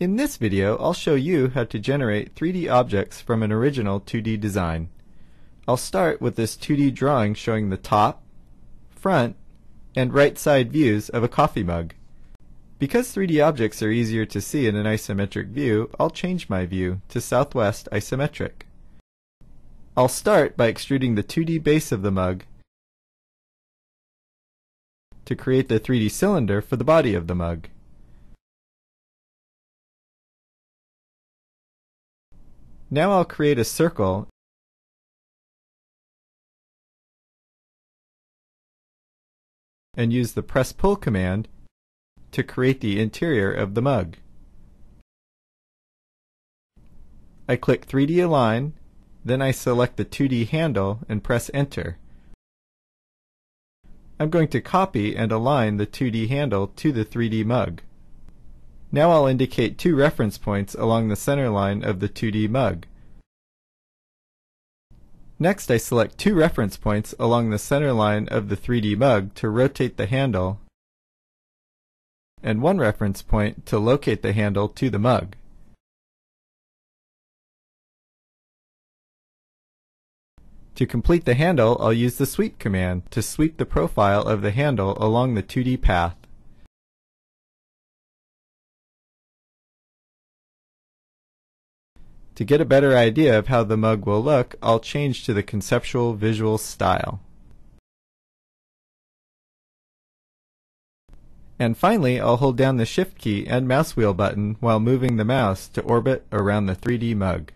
In this video, I'll show you how to generate 3D objects from an original 2D design. I'll start with this 2D drawing showing the top, front, and right side views of a coffee mug. Because 3D objects are easier to see in an isometric view, I'll change my view to Southwest Isometric. I'll start by extruding the 2D base of the mug to create the 3D cylinder for the body of the mug. Now I'll create a circle and use the press-pull command to create the interior of the mug. I click 3D Align, then I select the 2D handle and press Enter. I'm going to copy and align the 2D handle to the 3D mug. Now I'll indicate two reference points along the center line of the 2D mug. Next, I select two reference points along the center line of the 3D mug to rotate the handle and one reference point to locate the handle to the mug. To complete the handle, I'll use the sweep command to sweep the profile of the handle along the 2D path. To get a better idea of how the mug will look, I'll change to the conceptual visual style. And finally, I'll hold down the Shift key and mouse wheel button while moving the mouse to orbit around the 3D mug.